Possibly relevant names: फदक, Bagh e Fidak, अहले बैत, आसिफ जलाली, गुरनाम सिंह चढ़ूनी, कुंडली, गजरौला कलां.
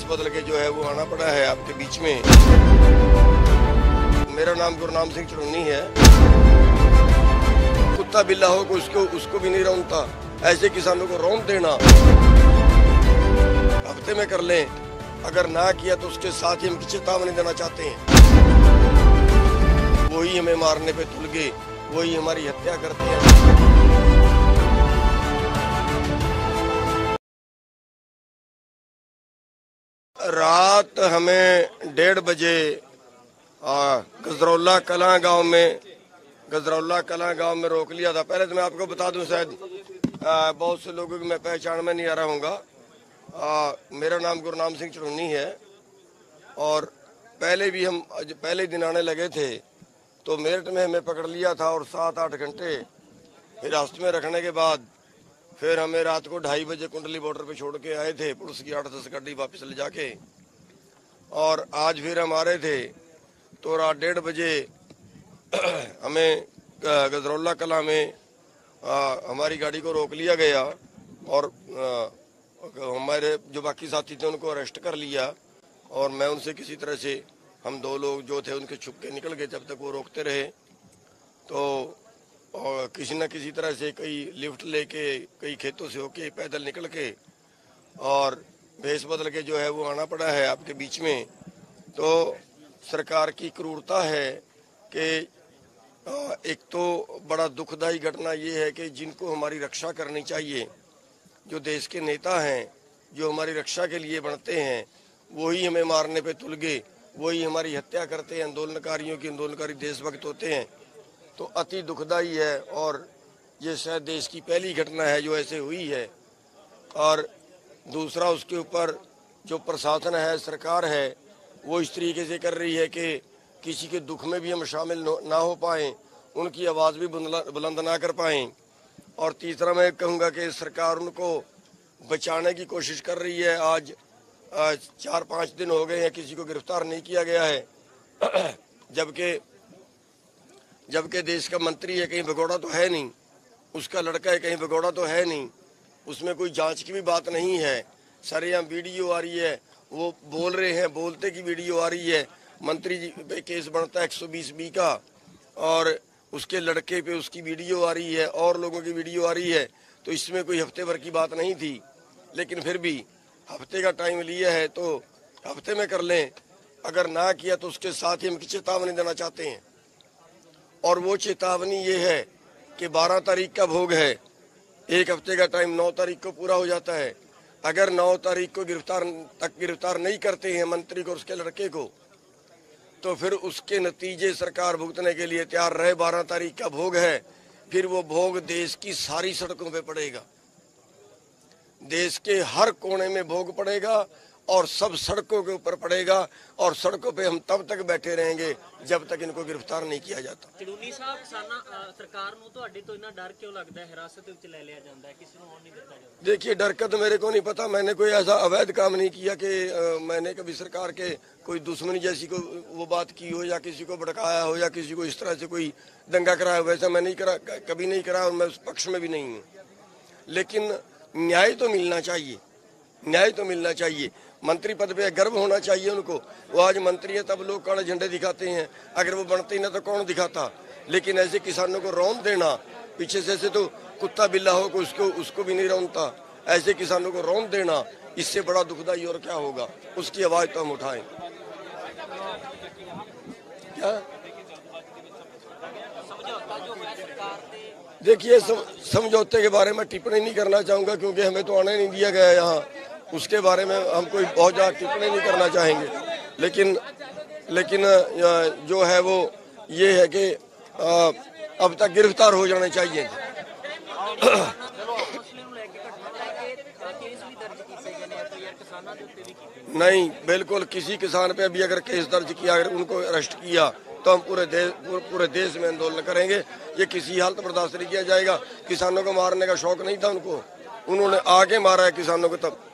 भेस बदल के जो है वो आना पड़ा है आपके बीच में। मेरा नाम गुरनाम सिंह चढ़ूनी है। कुत्ता बिल्ला हो को उसको भी नहीं रौंदता, ऐसे किसानों को रौंद देना। हफ्ते में कर लें, अगर ना किया तो उसके साथ ही हम चेतावनी देना चाहते हैं। वही हमें मारने पे तुल गए, वही हमारी हत्या करते हैं। रात हमें 1:30 बजे गजरौला कलां गांव में रोक लिया था। पहले तो मैं आपको बता दूं, शायद बहुत से लोगों की मैं पहचान में नहीं आ रहा हूँगा। मेरा नाम गुरनाम सिंह चढ़ूनी है और पहले भी हम पहले दिन आने लगे थे तो मेरठ में हमें पकड़ लिया था और 7-8 घंटे हिरासत में रखने के बाद फिर हमें रात को 2:30 बजे कुंडली बॉर्डर पे छोड़ के आए थे पुलिस की 8-10 गाड़ी वापस ले जाके। और आज फिर हम आ रहे थे तो रात 1:30 बजे हमें गजरौला कलां में हमारी गाड़ी को रोक लिया गया और हमारे जो बाकी साथी थे उनको अरेस्ट कर लिया। और मैं उनसे किसी तरह से, हम दो लोग जो थे उनके छुप के निकल गए जब तक वो रोकते रहे। तो और किसी न किसी तरह से कई लिफ्ट लेके, कई खेतों से होके, पैदल निकल के और भेस बदल के जो है वो आना पड़ा है आपके बीच में। तो सरकार की क्रूरता है कि एक तो बड़ा दुखदायी घटना ये है कि जिनको हमारी रक्षा करनी चाहिए, जो देश के नेता हैं, जो हमारी रक्षा के लिए बनते हैं, वही हमें मारने पे तुल गए, वही हमारी हत्या करते हैं। आंदोलनकारियों के आंदोलनकारी देशभक्त होते हैं। तो अति दुखदायी है और ये शायद देश की पहली घटना है जो ऐसे हुई है। और दूसरा, उसके ऊपर जो प्रशासन है, सरकार है, वो इस तरीके से कर रही है कि किसी के दुख में भी हम शामिल ना हो पाए, उनकी आवाज़ भी बुलंद ना कर पाए। और तीसरा, मैं कहूँगा कि सरकार उनको बचाने की कोशिश कर रही है। आज 4-5 दिन हो गए हैं, किसी को गिरफ्तार नहीं किया गया है, जबकि देश का मंत्री है, कहीं भगोड़ा तो है नहीं, उसका लड़का है, कहीं भगोड़ा तो है नहीं, उसमें कोई जांच की भी बात नहीं है। सरेआम वीडियो आ रही है, वो बोल रहे हैं, बोलते की वीडियो आ रही है। मंत्री जी पे केस बनता है 120B का और उसके लड़के पे उसकी वीडियो आ रही है और लोगों की वीडियो आ रही है। तो इसमें कोई हफ्ते भर की बात नहीं थी, लेकिन फिर भी हफ्ते का टाइम लिया है तो हफ्ते में कर लें, अगर ना किया तो उसके साथ ही हम चेतावनी देना चाहते हैं। और वो चेतावनी ये है कि 12 तारीख का भोग है, एक हफ्ते का टाइम 9 तारीख को पूरा हो जाता है। अगर 9 तारीख को गिरफ्तार नहीं करते हैं मंत्री को, उसके लड़के को, तो फिर उसके नतीजे सरकार भुगतने के लिए तैयार रहे। 12 तारीख का भोग है, फिर वो भोग देश की सारी सड़कों पे पड़ेगा, देश के हर कोने में भोग पड़ेगा और सब सड़कों के ऊपर पड़ेगा। और सड़कों पे हम तब तक बैठे रहेंगे जब तक इनको गिरफ्तार नहीं किया जाता। चढ़ूनी साहब, सरकार नूं तुहाडे तों इन्ना डर क्यों लगदा है? हिरासत विच ले लिया जांदा है, किसी नूं होण नहीं दित्ता जांदा। देखिए, डर का तो मेरे को नहीं पता, मैंने कोई ऐसा अवैध काम नहीं किया कि मैंने कभी सरकार के कोई दुश्मनी जैसी को वो बात की हो या किसी को भड़काया हो या किसी को इस तरह से कोई दंगा कराया हो। वैसा मैं नहीं करा, कभी नहीं करा और मैं उस पक्ष में भी नहीं हूँ। लेकिन न्याय तो मिलना चाहिए, न्याय तो मिलना चाहिए। मंत्री पद पे गर्व होना चाहिए उनको। वो आज मंत्री है तब लोग काले झंडे दिखाते हैं, अगर वो बनते ही ना तो कौन दिखाता। लेकिन ऐसे किसानों को रौंद देना, पीछे से ऐसे तो कुत्ता बिल्ला हो को उसको भी नहीं रौंदता, ऐसे किसानों को रौंद देना, इससे बड़ा दुखदाई और क्या होगा। उसकी आवाज़ तो हम उठाएं। क्या देखिए, समझौते के बारे में टिप्पणी नहीं करना चाहूँगा क्योंकि हमें तो आने नहीं दिया गया यहाँ, उसके बारे में हम कोई बहुत ज़्यादा टिप्पणी नहीं करना चाहेंगे। लेकिन जो है वो ये है कि अब तक गिरफ्तार हो जाने चाहिए। नहीं, बिल्कुल किसी किसान पे अभी अगर केस दर्ज किया, अगर उनको अरेस्ट किया तो हम पूरे देश में आंदोलन करेंगे। ये किसी हालत बर्दाश्त नहीं किया जाएगा। किसानों को मारने का शौक नहीं था उनको, उन्होंने आगे मारा है किसानों को। तब